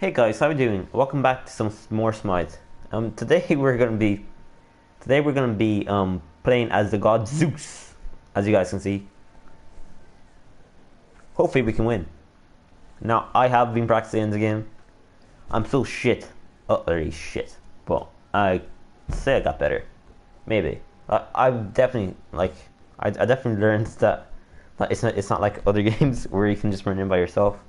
Hey guys, how are you doing? Welcome back to some more Smite. Today we're gonna be playing as the god Zeus, as you guys can see. Hopefully we can win. Now I have been practicing the game. I'm still shit, utterly shit. But I say I got better, maybe. I definitely learned that it's not like other games where you can just run in by yourself.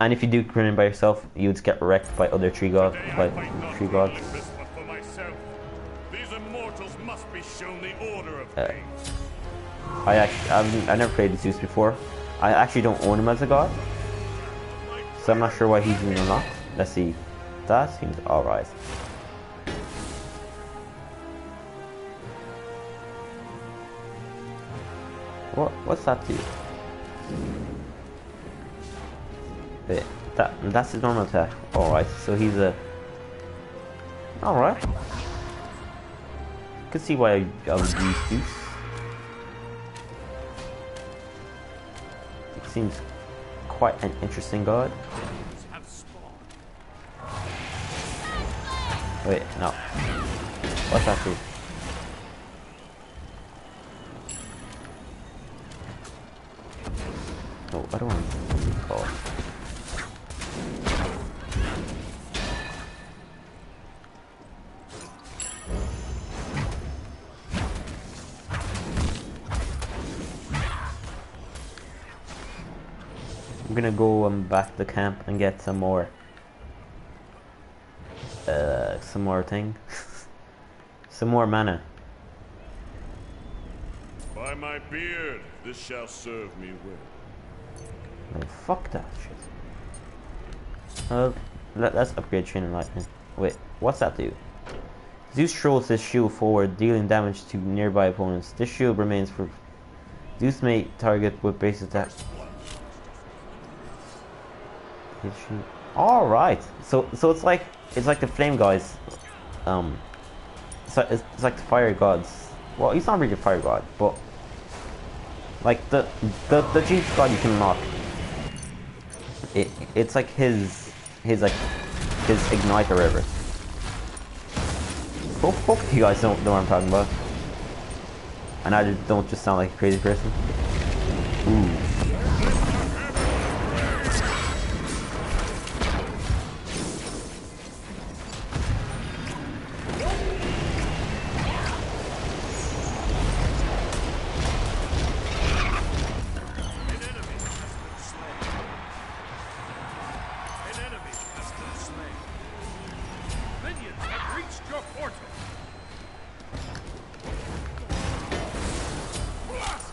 And if you do run in by yourself, you would get wrecked by other tree gods. I never played Zeus before. I actually don't own him as a god, so I'm not sure why he's even unlocked. Let's see. That seems alright. What's that do? Wait, that's his normal attack. Alright, so he's a... Alright. Could see why I would use Zeus. It seems quite an interesting god. Wait, no. What's that do? Oh, I don't want to call it. I'm gonna go back to the camp and get some more mana. By my beard, this shall serve me well. Oh, fuck that shit. Let's upgrade Chain Lightning. Wait, what's that do? Zeus throws his shield forward, dealing damage to nearby opponents. This shield remains for Zeus may target with base attack. All right, so it's like the flame guys, it's like the fire gods. Well, he's not really a fire god, but like the chief god you can unlock. It's like his ignite or whatever. Hope you guys don't know what I'm talking about, and I don't just sound like a crazy person. Ooh.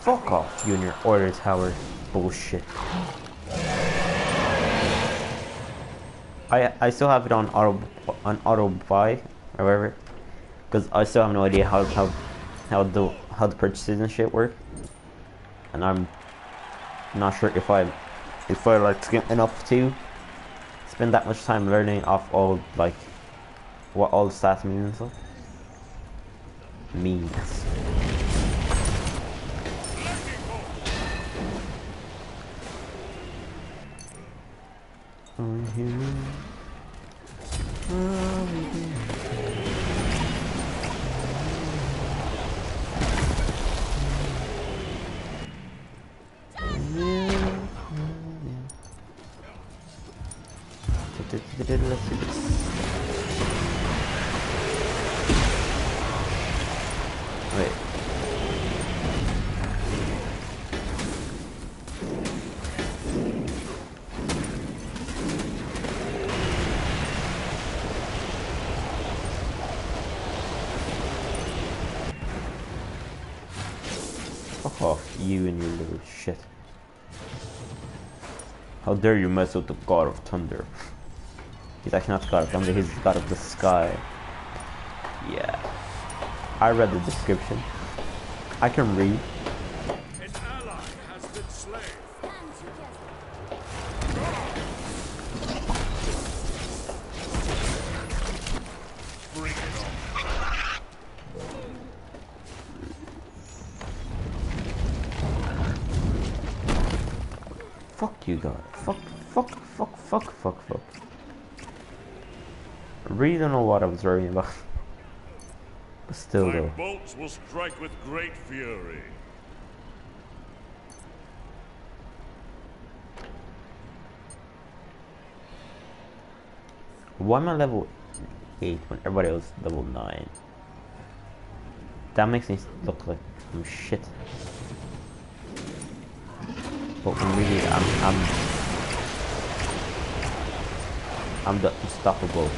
Fuck off, you and your order tower bullshit. I still have it on auto buy, or whatever, because I still have no idea how the purchases and shit work, and I'm not sure if I like enough to spend that much time learning off all like what all the stats mean and stuff. Means. Let's do this. Wait. Fuck off, you and your little shit. How dare you mess with the god of thunder. He's actually not god of thunder, he's god of the sky. Yeah. I read the description. I can read. An ally has been slain. Bring it on. Fuck you, god. Fuck. Fuck. I really don't know what I was worrying about. But still though. My bolts will strike with great fury. Why am I level 8 when everybody else is level 9? That makes me look like some shit. But really, I'm the unstoppable.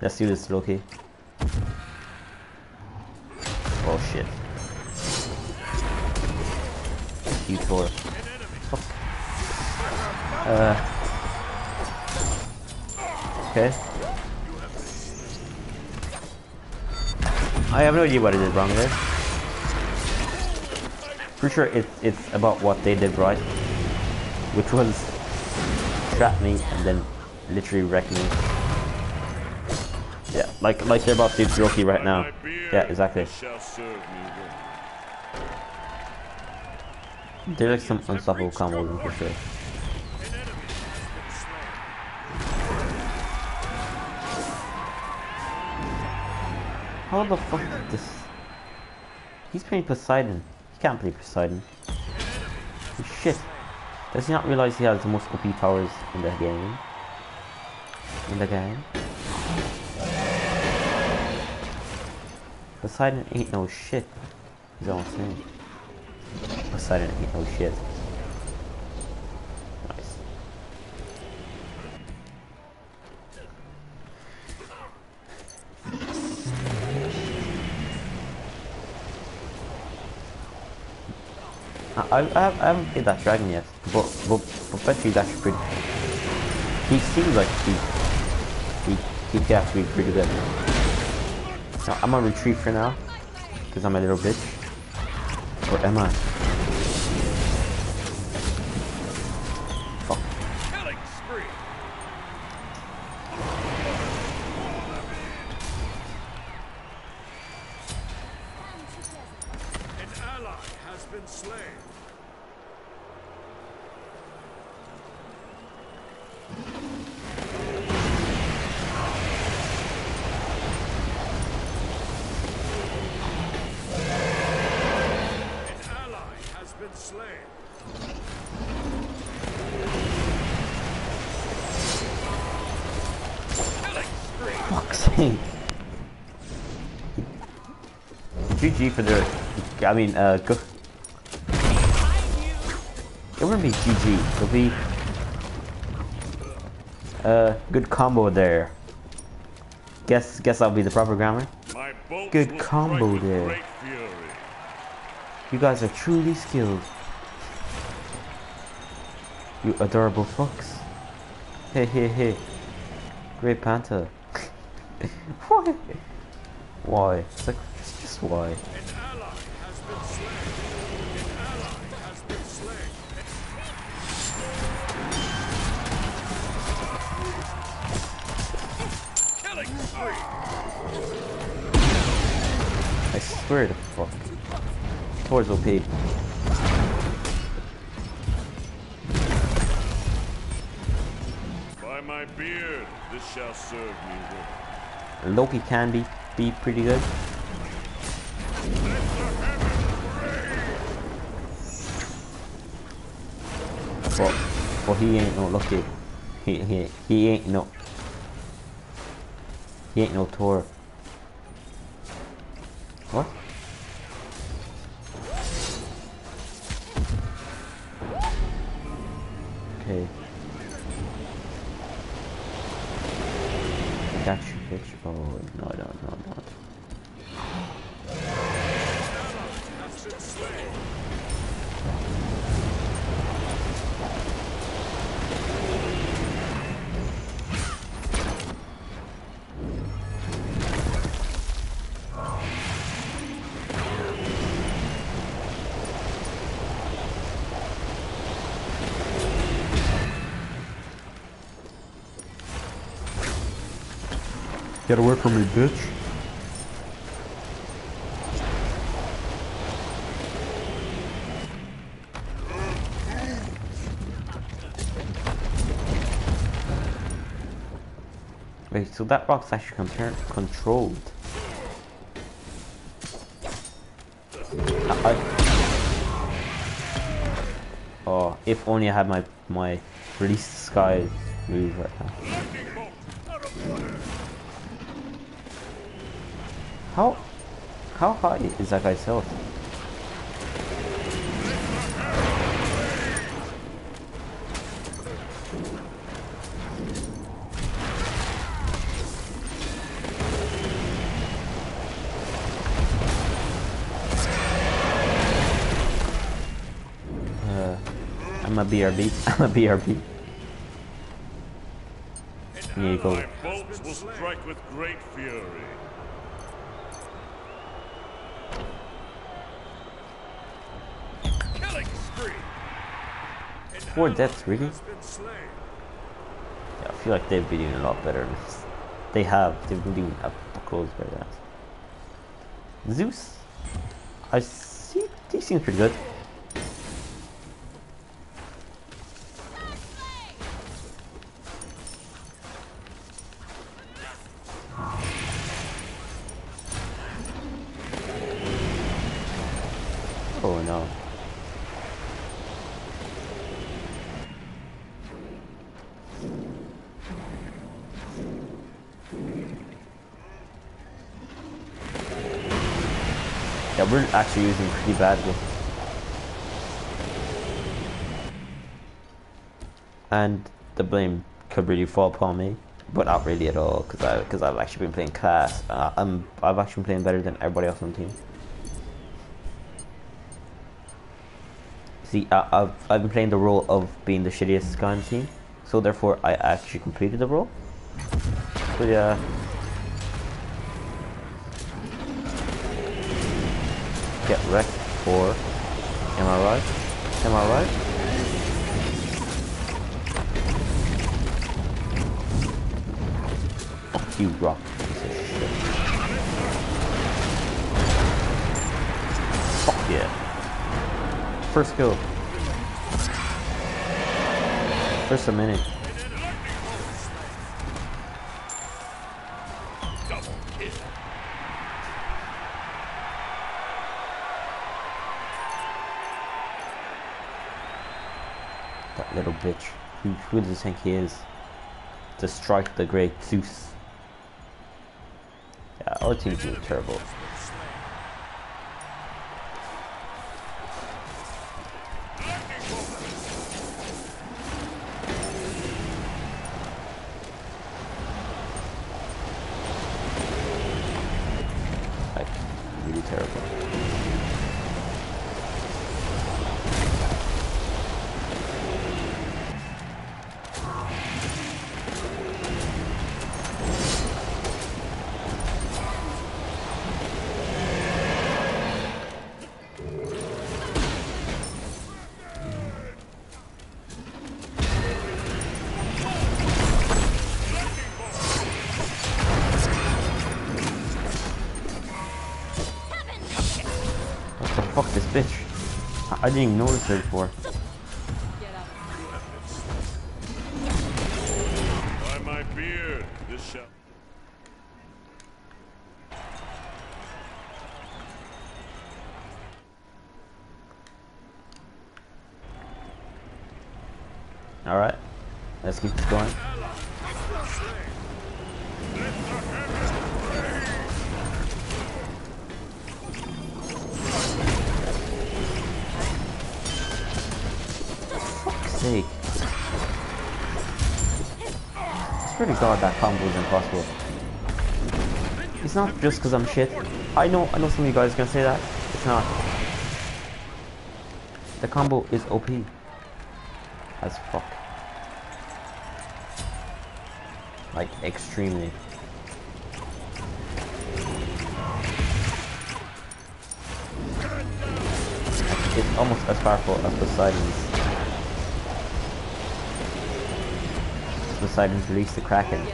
Let's do this, Loki. Oh shit. You Thor. Fuck. Okay. I have no idea what I did wrong there. Pretty sure it's about what they did right. Which was trap me and then literally wreck me. Yeah, like they're about to do Loki right now. Yeah, exactly. They're like some unstoppable combos for sure. How the fuck did this? He's playing Poseidon. He can't play Poseidon. Oh, shit. Does he not realize he has the most OP powers in the game? Poseidon ain't no shit. He's all saying. Poseidon ain't no shit. Nice. I haven't played that dragon yet, but bet you that's pretty. He seems like he could actually be pretty good. Now, I'm on retreat for now, because I'm a little bitch. Or am I? Fuck. An ally has been slain. GG for the, I mean, go. It wouldn't be GG, it'll be good combo there. Guess I'll be the proper grammar. Good combo there. You guys are truly skilled. You adorable fox. Hey. Great panther. Why? Why? It's like, just why? An ally has been slain. An ally has been slain. Killing spree. I swear to fuck. Thor's OP. By my beard, this shall serve me well. Loki can be pretty good. But he ain't no Loki. He ain't no. He ain't no Thor. What? Okay. Gotcha. Oh no. Get away from me, bitch. Wait, so that rock's actually controlled. Oh, if only I had my release the sky move right now. How high is that guy's health? I'm a BRB. I'm a BRB. Here you go. My bolts will strike with great fury. Killing spree. 4 deaths, really? Yeah, I feel like they've been doing a lot better. They have. They've been doing up close by that. Zeus? I see. He seems pretty good. Oh no. Yeah, we're actually using pretty badly. And the blame could really fall upon me, but not really at all, because I've actually been playing class. I've actually been playing better than everybody else on the team. See, I've been playing the role of being the shittiest guy on the team, so therefore I actually completed the role. So yeah. Get wrecked, or am I right? Am I right? Fuck you, rock. Piece of shit. Fuck yeah. First kill. First a minute. Double kill. That little bitch. Who does he think he is? To strike the great Zeus. Yeah, our team's doing terrible. Fuck this bitch. I didn't even notice her before. By my beard, this shot. Alright, let's keep this going. Sake. I swear to God, that combo is impossible. It's not just because I'm shit. I know some of you guys are gonna say that. It's not. The combo is OP as fuck. Like extremely. It's almost as powerful as Poseidon's. Poseidon's released the Kraken.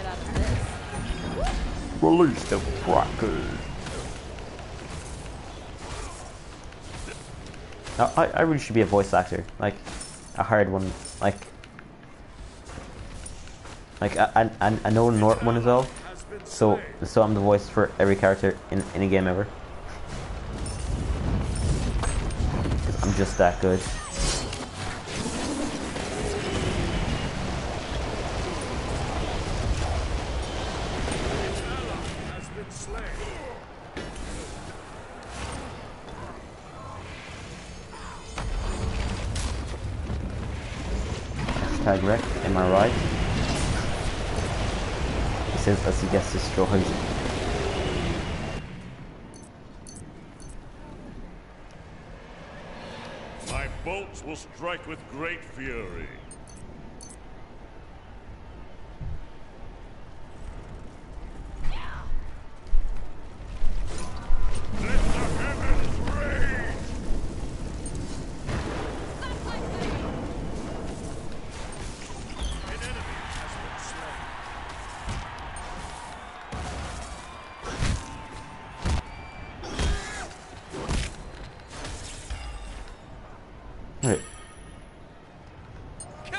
Release the Kraken. I really should be a voice actor, like a hard one, like I know Nort one as well, so I'm the voice for every character in any game ever. I'm just that good. Wreck, am I right? He says as he gets destroyed. My bolts will strike with great fury.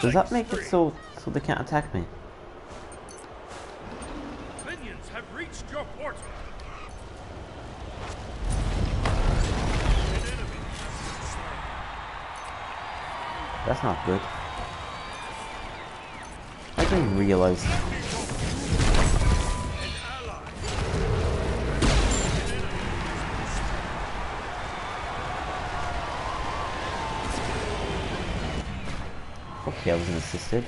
Does that make it so they can't attack me? Minions have reached your portal. That's not good. I didn't realize. I wasn't assisted.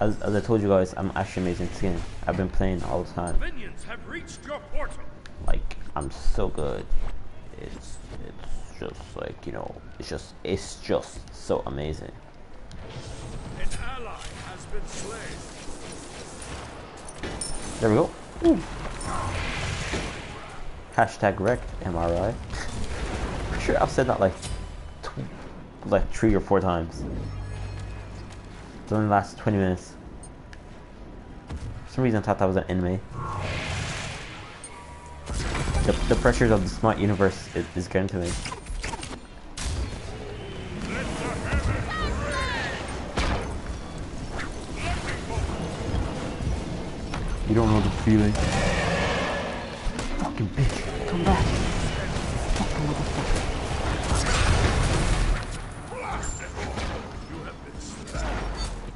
As I told you guys, I'm actually amazing at this game. I've been playing all the time. Minions have reached your portal. Like, I'm so good. It's just like, you know, it's just so amazing. An ally has been slain. There we go. Ooh. Hashtag wrecked, am I right? I'm sure I've said that like 3 or 4 times. It only lasts 20 minutes. For some reason I thought that was an enemy. The pressures of the Smite universe is getting to me. You don't know the feeling. Fucking bitch, come back. Fucking motherfucker.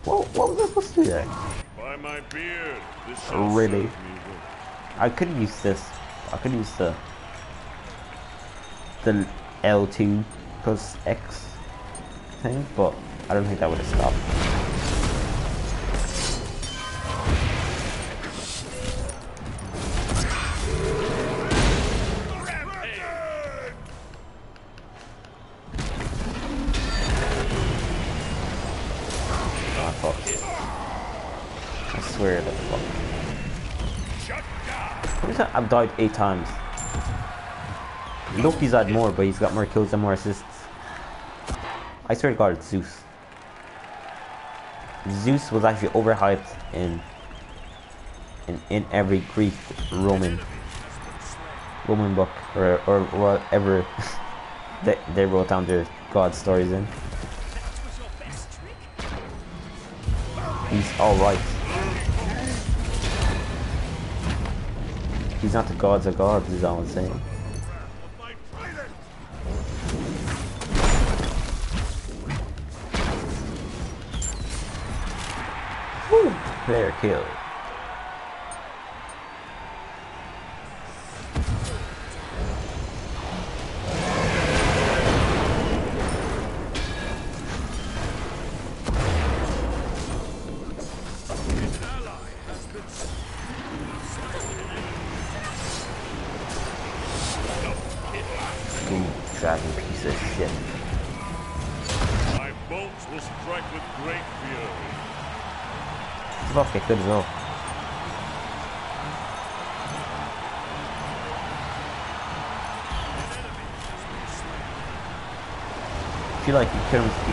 What was I supposed to do there? By my beard, this really? I could use this. I could use the L2 plus X thing, but I don't think that would have stopped. I've died 8 times. Loki's had more, but he's got more kills and more assists. I swear to God, it's Zeus. Zeus was actually overhyped in every Greek Roman book or whatever they wrote down their god stories in. He's all right. He's not the gods of gods, is all I'm saying. Woo! Player kill. Dragon piece of shit. My bolts will strike with great fury. It's about to get good as well. I feel like you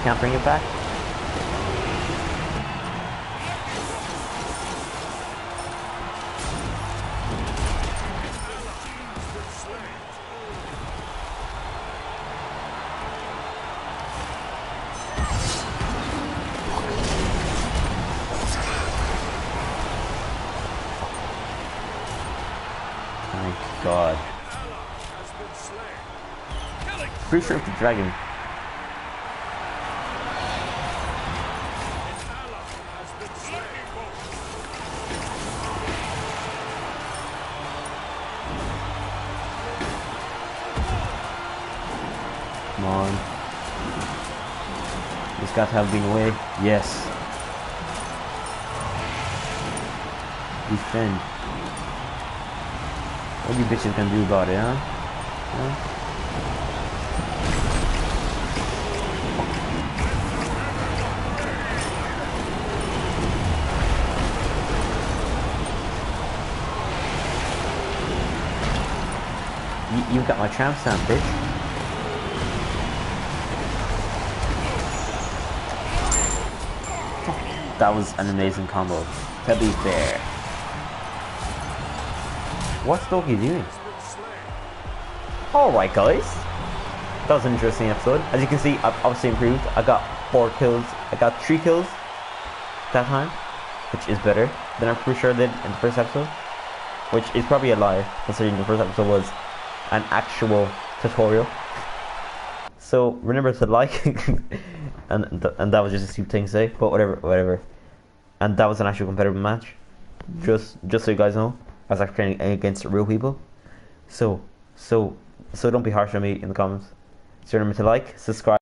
can't bring it back. god. Pretty sure it's the dragon. Come on. This got to have been away. Yes. Defend. What you bitches gonna do about it, huh? You've got my tramp stamp, bitch. That was an amazing combo, to be fair. What's Loki doing? Alright guys, that was an interesting episode. As you can see, I've obviously improved. I got 4 kills, I got 3 kills that time, which is better than I'm pretty sure I did in the first episode, which is probably a lie, considering the first episode was an actual tutorial. So remember to like, and that was just a stupid thing to say, but whatever. And that was an actual competitive match, just so you guys know, I was actually playing against real people. So don't be harsh on me in the comments. So remember to like, subscribe.